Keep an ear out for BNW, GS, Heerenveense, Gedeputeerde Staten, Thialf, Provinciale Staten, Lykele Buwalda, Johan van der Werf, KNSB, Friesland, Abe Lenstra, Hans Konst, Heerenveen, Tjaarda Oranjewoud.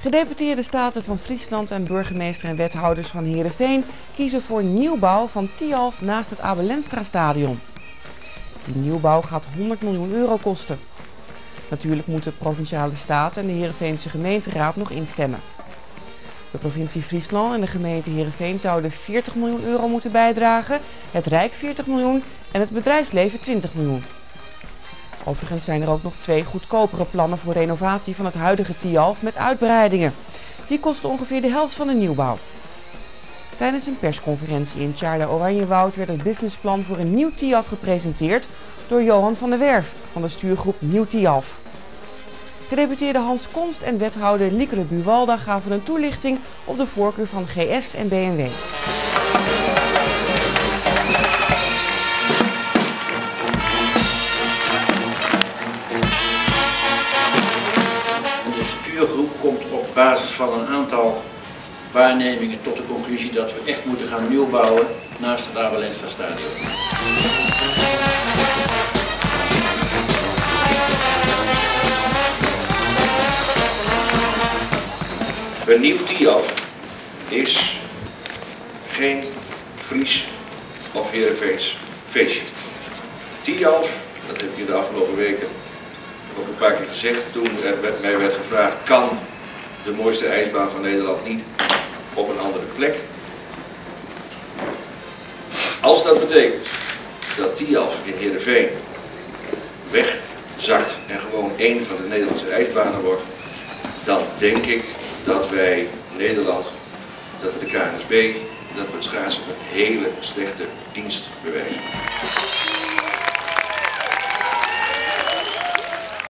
Gedeputeerde staten van Friesland en burgemeester en wethouders van Heerenveen kiezen voor nieuwbouw van Thialf naast het Abe Lenstra stadion. Die nieuwbouw gaat 100 miljoen euro kosten. Natuurlijk moeten provinciale staten en de Heerenveense gemeenteraad nog instemmen. De provincie Friesland en de gemeente Heerenveen zouden 40 miljoen euro moeten bijdragen, het Rijk 40 miljoen en het bedrijfsleven 20 miljoen. Overigens zijn er ook nog twee goedkopere plannen voor renovatie van het huidige Thialf met uitbreidingen. Die kosten ongeveer de helft van de nieuwbouw. Tijdens een persconferentie in Tjaarda Oranjewoud werd het businessplan voor een nieuw Thialf gepresenteerd door Johan van der Werf van de stuurgroep Nieuw Thialf. Gedeputeerde Hans Konst en wethouder Lykele Buwalda gaven een toelichting op de voorkeur van GS en BNW. De stuurgroep komt op basis van een aantal waarnemingen tot de conclusie dat we echt moeten gaan nieuwbouwen naast het Abe Lenstra stadion. Een nieuw Thialf is geen Fries of Heerenveens feestje. Thialf, dat heb ik hier de afgelopen weken nog een paar keer gezegd, toen mij werd gevraagd, kan de mooiste ijsbaan van Nederland niet op een andere plek? Als dat betekent dat Thialf in Heerenveen wegzakt en gewoon één van de Nederlandse ijsbanen wordt, dan denk ik dat wij Nederland, dat we de KNSB, dat we het schaatsen een hele slechte dienst bewijzen.